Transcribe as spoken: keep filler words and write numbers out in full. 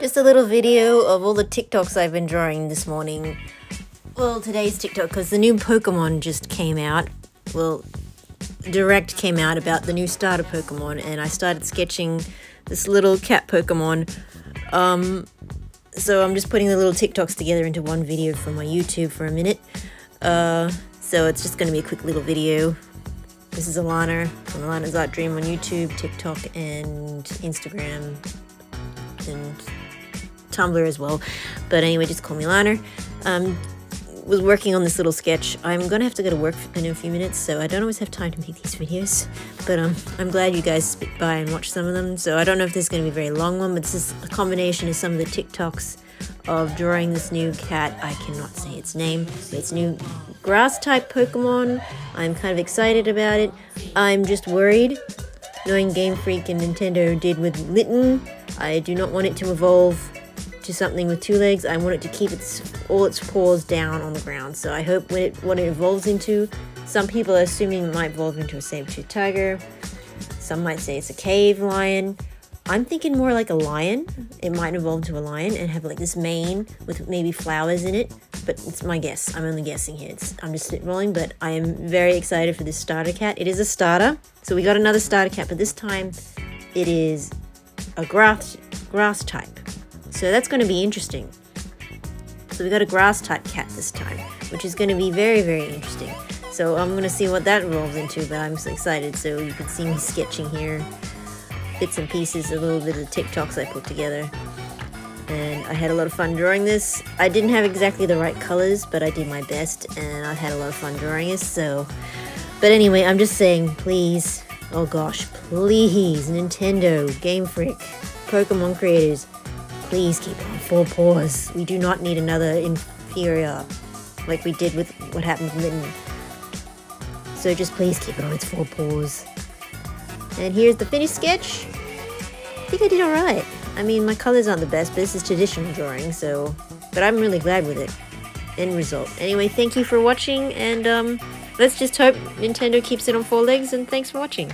Just a little video of all the TikToks I've been drawing this morning. Well, today's TikTok, because the new Pokémon just came out. Well, Direct came out about the new starter Pokémon, and I started sketching this little cat Pokémon. Um, so I'm just putting the little TikToks together into one video for my YouTube for a minute. Uh, so it's just going to be a quick little video. This is Alana from Alana's Art Dream on YouTube, TikTok, and Instagram, and Tumblr as well, but anyway, just call me Alana. Um, was working on this little sketch. I'm gonna have to go to work in a few minutes, so I don't always have time to make these videos, but um, I'm glad you guys spit by and watch some of them. So I don't know if this is gonna be a very long one, but this is a combination of some of the TikToks of drawing this new cat. I cannot say its name, but it's new grass type Pokemon. I'm kind of excited about it. I'm just worried, knowing Game Freak and Nintendo did with Litten. I do not want it to evolve to something with two legs. I want it to keep its all its paws down on the ground. So I hope when it, what it evolves into, some people are assuming it might evolve into a saber-toothed tiger. Some might say it's a cave lion. I'm thinking more like a lion. It might evolve to a lion and have like this mane with maybe flowers in it. But it's my guess. I'm only guessing here. It's, I'm just spitballing, but I am very excited for this starter cat. It is a starter. So we got another starter cat, but this time it is a grass, grass type. So that's going to be interesting. So we got a grass type cat this time, which is going to be very, very interesting. So I'm going to see what that evolves into, but I'm so excited. So you can see me sketching here, bits and pieces, a little bit of the TikToks I put together. And I had a lot of fun drawing this. I didn't have exactly the right colors, but I did my best, and I had a lot of fun drawing this, so. But anyway, I'm just saying, please, oh gosh, please, Nintendo, Game Freak, Pokemon creators, please keep it on four paws. We do not need another inferior, like we did with what happened with Litten. So just please keep it on its four paws. And here's the finished sketch. I think I did all right. I mean, my colors aren't the best, but this is traditional drawing, so... But I'm really glad with it. End result. Anyway, thank you for watching, and um, let's just hope Nintendo keeps it on four legs, and thanks for watching.